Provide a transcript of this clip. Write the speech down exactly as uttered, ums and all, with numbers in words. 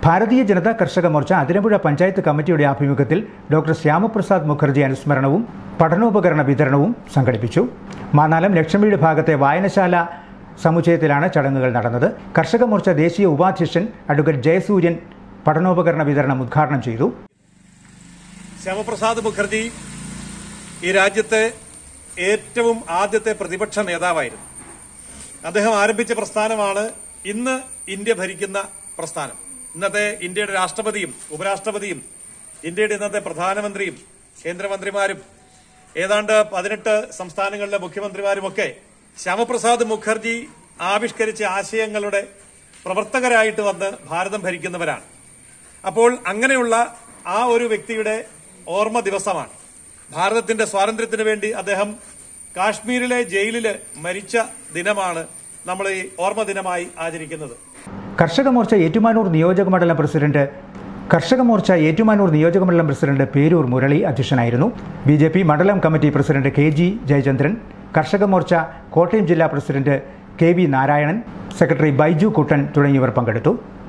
Bharatiya Janata Karshaka Morcha, Adiramura Panchayat Committee of Apimukatil, Doctor Shyamaprasad Mukherjee and Smaranavum, Patanopakarana Bidranavum, Sankadipichu, Manalam, Lakshmi Pagate, Vainashala, Samuchetilana, Chadangal Natanada, Karshaka Morcha Deshi Uba Chishan, Advocate Jayasujan, Patanopakarana Bidranam Karnam Chiru Shyamaprasad Mukherjee, Irajate, Etum Adate Pradipachan Yadavair. And they have Arabic Prastana in the India Harikina Prastana. Nate India Rastabadim, Ubrastabadim, India Nate Pradhanamandrim, Kendramandrimarib, Edanda Padaneta, Samstana Mukimandrimarib, okay. Shyamaprasad Mukherjee, Abish Kerichi Asi Angalode, Pravartakarai to the Bharadam Harikina Varan. Apol Anganula, Auru Victive, Orma Divasaman, Bharatin the Swarandritivendi, Adaham, Kashmirile, Jailile, Maricha, Dinamana, Namale, Orma Dinamai, Ajarikanada. Karshaka Morcha Ettumanoor Niyojaka Mandalam President Karshaka Morcha Ettumanoor Niyojaka Mandalam President Perur Murali Adhyakshanaayirunnu B J P Mandalam Committee President K G Jayachandran Karshaka Morcha Kottayam Jilla President K B Narayanan Secretary Baiju Kutan thudangiyavar pankaduttu.